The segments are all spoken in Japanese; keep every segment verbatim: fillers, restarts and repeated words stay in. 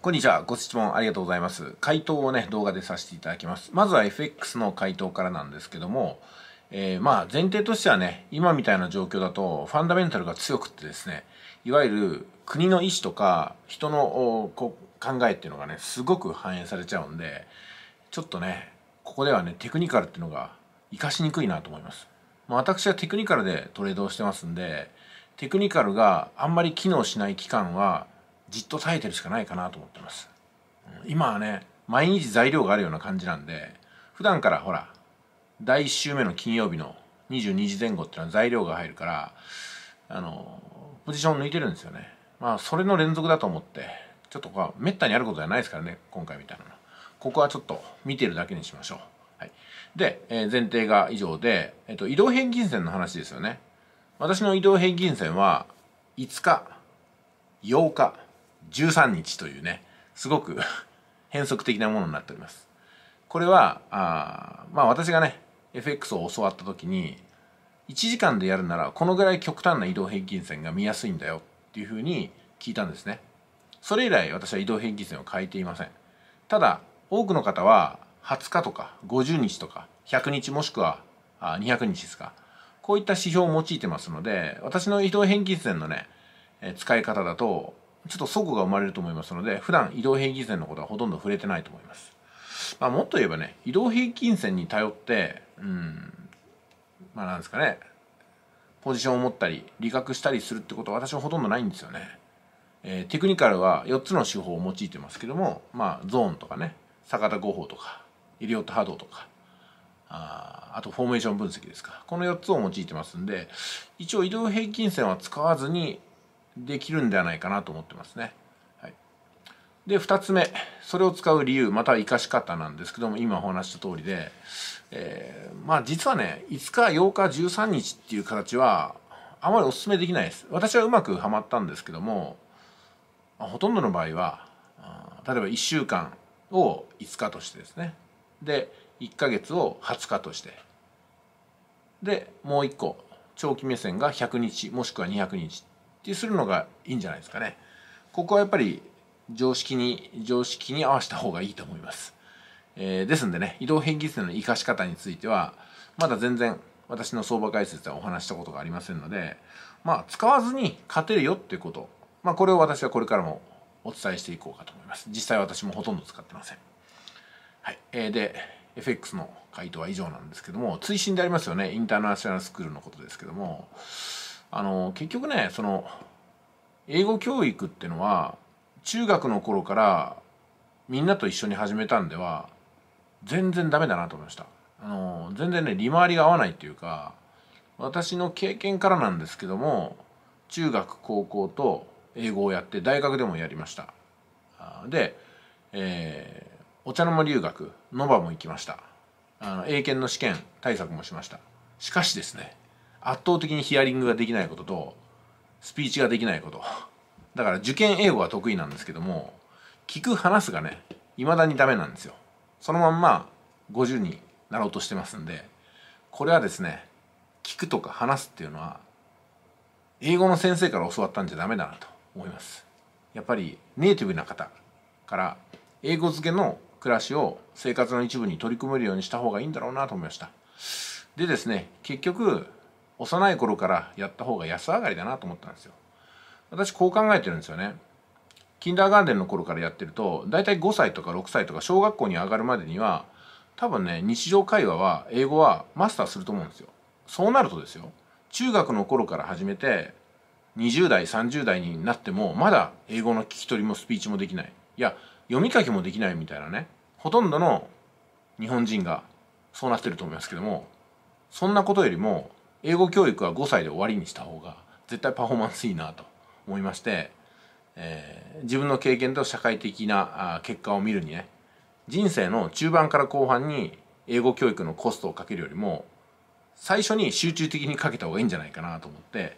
こんにちは。ご質問ありがとうございます。回答をね、動画でさせていただきます。まずは エフエックス の回答からなんですけども、えー、まあ前提としてはね、今みたいな状況だとファンダメンタルが強くってですね、いわゆる国の意思とか人のこう考えっていうのがね、すごく反映されちゃうんで、ちょっとね、ここではね、テクニカルっていうのが活かしにくいなと思います。まあ、私はテクニカルでトレードをしてますんで、テクニカルがあんまり機能しない期間は、じっと耐えてるしかないかなと思ってます。今はね、毎日材料があるような感じなんで、普段からほらだいいっ週目の金曜日のにじゅうにじぜん後っていうのは材料が入るから、あのポジションを抜いてるんですよね。まあそれの連続だと思って、ちょっとここはめったにあることじゃないですからね、今回みたいなの。ここはちょっと見てるだけにしましょう。はい、で、えー、前提が以上で、えっと、移動平均線の話ですよね。私の移動平均線はいつかようかじゅうさんにちというね、すごく変則的なものになっております。これはあまあ私がね エフエックス を教わった時に、いちじかんでやるならこのぐらい極端な移動平均線が見やすいんだよっていうふうに聞いたんですね。それ以来私は移動平均線を変えていません。ただ多くの方ははつかとかごじゅうにちとかひゃくにち、もしくはにひゃくにちですか、こういった指標を用いてますので、私の移動平均線のね使い方だとちょっと齟齬が生まれると思いますので、普段移動平均線のことはほとんど触れてないと思います。まあ、もっと言えばね、移動平均線に頼ってうんまあなんですかね、ポジションを持ったり利確したりするってことは私はほとんどないんですよね。えー、テクニカルはよっつの手法を用いてますけども、まあゾーンとかね、坂田五法とかエリオット波動とか、あ, あとフォーメーション分析ですか、このよっつを用いてますんで、一応移動平均線は使わずにできるんではないかなと思ってますね。はい、でふたつめ、それを使う理由または生かし方なんですけども、今お話した通りで、えー、まあ実はねいつかようかじゅうさんにちっていう形はあまりおすすめできないです。私はうまくはまったんですけども、ほとんどの場合は例えばいっしゅうかんをいつかとしてですね、でいっかげつをはつかとして、でもういっこ長期目線がひゃくにちもしくはにひゃくにちってするのがいいんじゃないですかね。ここはやっぱり常識に常識に合わせた方がいいと思います。えー、ですんでね、移動平均線の生かし方についてはまだ全然私の相場解説ではお話したことがありませんので、まあ使わずに勝てるよっていうこと、まあこれを私はこれからもお伝えしていこうかと思います。実際私もほとんど使ってません。はい、えー、でエフエックス の回答は以上なんですけども、追伸でありますよね、インターナショナルスクールのことですけども、あの結局ね、その英語教育っていうのは中学の頃からみんなと一緒に始めたんでは全然ダメだなと思いました。あの全然ね、利回りが合わないっていうか、私の経験からなんですけども、中学高校と英語をやって大学でもやりました。で、えーお茶の間留学、ノバも行きました。あの英検の試験対策もしました。しかしですね、圧倒的にヒアリングができないこととスピーチができないこと、だから受験英語は得意なんですけども、聞く話すがね未だにダメなんですよ。そのまんまごじゅうになろうとしてますんで、これはですね、聞くとか話すっていうのは英語の先生から教わったんじゃダメだなと思います。やっぱりネイティブな方から英語付けの暮らしを生活の一部に取り組めるようにした方がいいんだろうなと思いました。でですね、結局幼い頃からやった方が安上がりだなと思ったんですよ。私こう考えてるんですよね。キンダーガーデンの頃からやってると、だいたいごさいとかろくさいとか小学校に上がるまでには多分ね、日常会話は英語はマスターすると思うんですよ。そうなるとですよ、中学の頃から始めてにじゅうだいさんじゅうだいになってもまだ英語の聞き取りもスピーチもできない、いや読み書きもできないみたいなね、ほとんどの日本人がそうなってると思いますけども、そんなことよりも英語教育はごさいで終わりにした方が絶対パフォーマンスいいなと思いまして、えー、自分の経験と社会的な結果を見るにね、人生の中盤から後半に英語教育のコストをかけるよりも最初に集中的にかけた方がいいんじゃないかなと思って、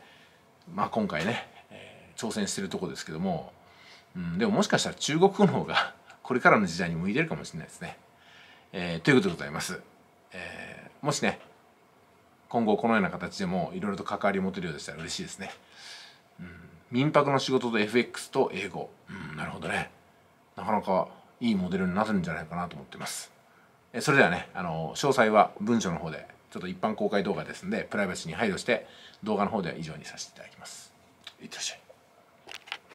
まあ、今回ね、えー、挑戦してるとこですけども。うん、でももしかしたら中国語の方がこれからの時代に向いてるかもしれないですね。えー、ということでございます。えー、もしね今後このような形でもいろいろと関わりを持てるようでしたら嬉しいですね。うん、民泊の仕事と エフエックス と英語、うん、なるほどね。なかなかいいモデルになるんじゃないかなと思ってます。それではね、あの詳細は文書の方で、ちょっと一般公開動画ですので、プライバシーに配慮して動画の方では以上にさせていただきます。いってらっしゃい。